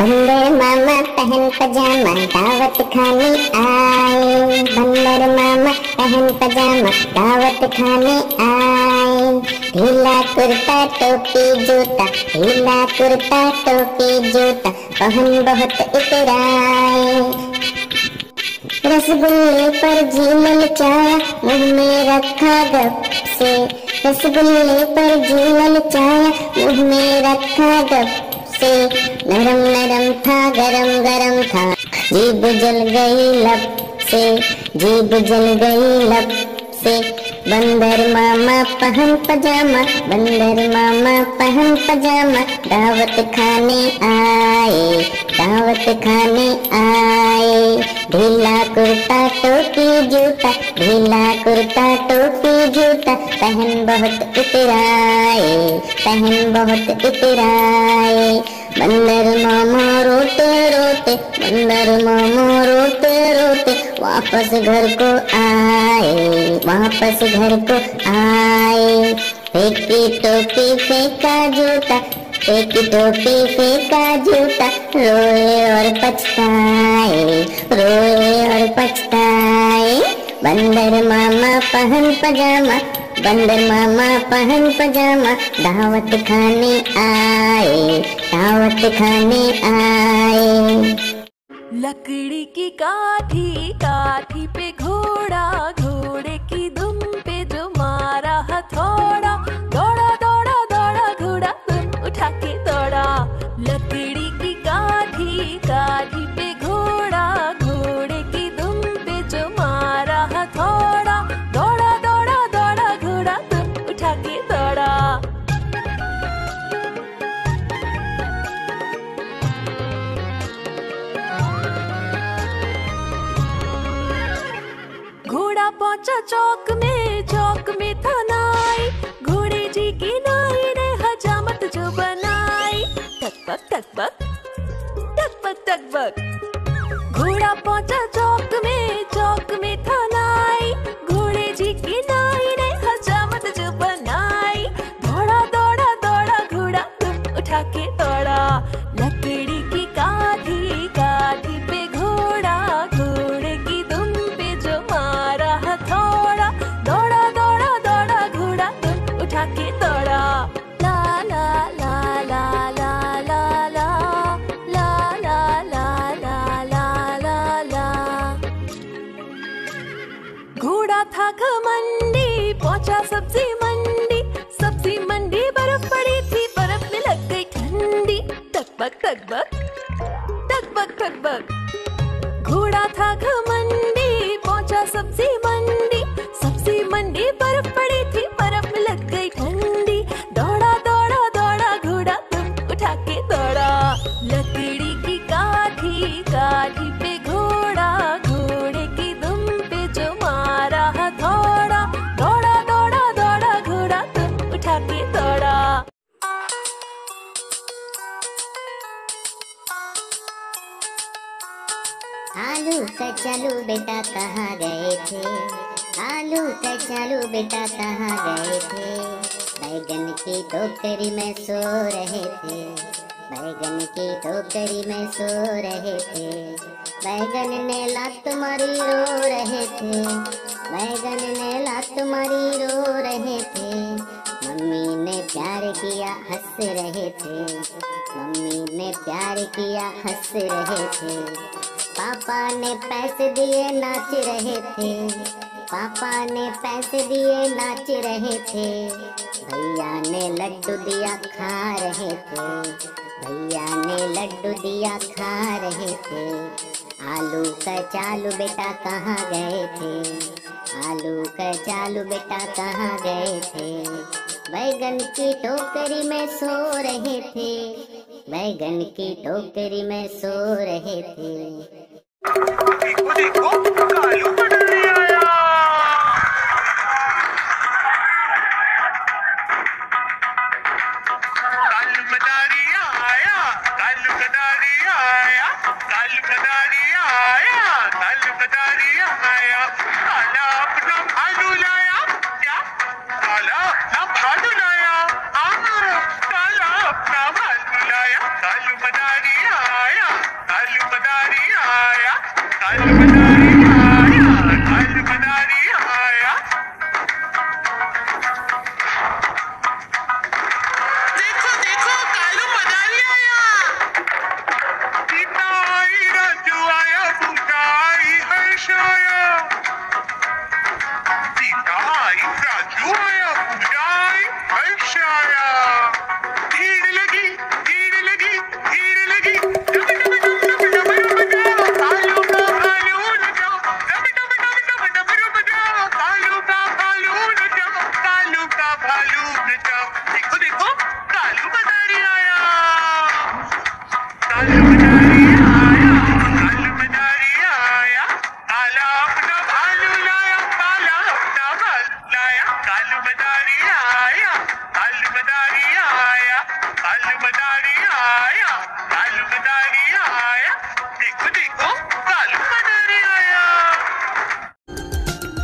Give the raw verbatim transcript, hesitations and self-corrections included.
बंदर मामा पहन पजामा दावत खाने आए, बंदर मामा पहन पजामा दावत खाने आए। ढीला कुर्ता टोपी जूता, ढीला कुर्ता टोपी जूता पहन बहुत इतराए। रसगुल्ले पर जी ललचाया मुँह में रखा गप से, रसगुल्ले पर जी ललचाया मुँह में रखा गप से। नरम नरम था गरम गरम था जीभ जल गई लब से, जीभ जल गई लब से। बंदर मामा पहन पजामा, बंदर मामा पहन पजामा दावत खाने आए, दावत खाने आए। ढीला कुर्ता टोपी जूता, ढीला कुर्ता टोपी जूता पहन बहुत इतराए, पहन बहुत इतराए। बंदर मामा रोते रोते, बंदर मामा रोते रोते वापस घर को आए, वापस घर को आए। फेंकी टोपी फेंका जूता, फेंकी टोपी फेंका जूता रोए और पछताए, रोए और पछताए। बंदर मामा पहन पजामा, बंदर मामा पहन पजामा दावत खाने आए, दावत खाने आए। लकड़ी की काठी, काठी पे घोड़ा, घोड़े की दुम पे तुम्हारा हथौड़ा। लकड़ी की काठी, काठी पे घोड़ा, घोड़े की दुम पे जो मारा हथौड़ा। दौड़ा दौड़ा दौड़ा घोड़ा तुम उठा के दौड़ा। घोड़ा पहुंचा चौक में, चौक में था नाई, घोड़े जी की नाई ने हजामत जो बनाई। टकपक टकपक टकपक टकपक। घोड़ा पहुंचा चौक में, चौक में था नाई, घोड़े जी की नाई ने हजामत जो बनाई। दौड़ा दौड़ा दौड़ा घोड़ा तुम उठा के दौड़ा। लकड़ी की काठी, काठी पे घोड़ा, घोड़े की दुम पे जो मारा हथौड़ा। दौड़ा दौड़ा दौड़ा घोड़ा तुम उठा के दौड़ा। ला ला ला ला ला ला ला ला ला ला ला ला ला ला। घोड़ा था घमंडी, पहुंचा सब्जी मंडी, सब्जी मंडी बर्फ पड़ी थी, बर्फ में लग गई ठंडी। टकबक टकबक टकबक टकबक। घोड़ा था घमंडी, पहुंचा सब्जी मंडी, सब्जी मंडी बर्फ पड़ी थी, बर्फ में लग गई ठंडी। दौड़ा दौड़ा दौड़ा घोड़ा तुम उठा के दौड़ा। लकड़ी की काठी, काठी पे घोड़ा, घोड़े की दुम पे जो मारा हथौड़ा। दौड़ा दौड़ा दौड़ा घोड़ा तुम उठा के दौड़ा। आलू कचालू बेटा कहाँ गए थे, आलू कचालू बेटा कहाँ गए थे। बैगन की टोकरी में सो रहे थे, बैगन की टोकरी में सो रहे थे। बैगन ने लात मारी रो रहे थे, बैगन ने लात मारी रो रहे थे। मम्मी ने प्यार किया हंस रहे थे, मम्मी ने प्यार किया हंस रहे थे। पापा ने पैसे दिए नाच रहे थे, पापा ने पैसे दिए नाच रहे थे। भैया ने लड्डू दिया खा रहे थे, भैया ने लड्डू दिया खा रहे थे। आलू कचालू बेटा कहाँ गए थे, आलू कचालू बेटा कहाँ गए थे। बैगन की टोकरी में सो रहे थे, बैगन की टोकरी में सो रहे थे। आलू बनाया आलू बना रहे हैं।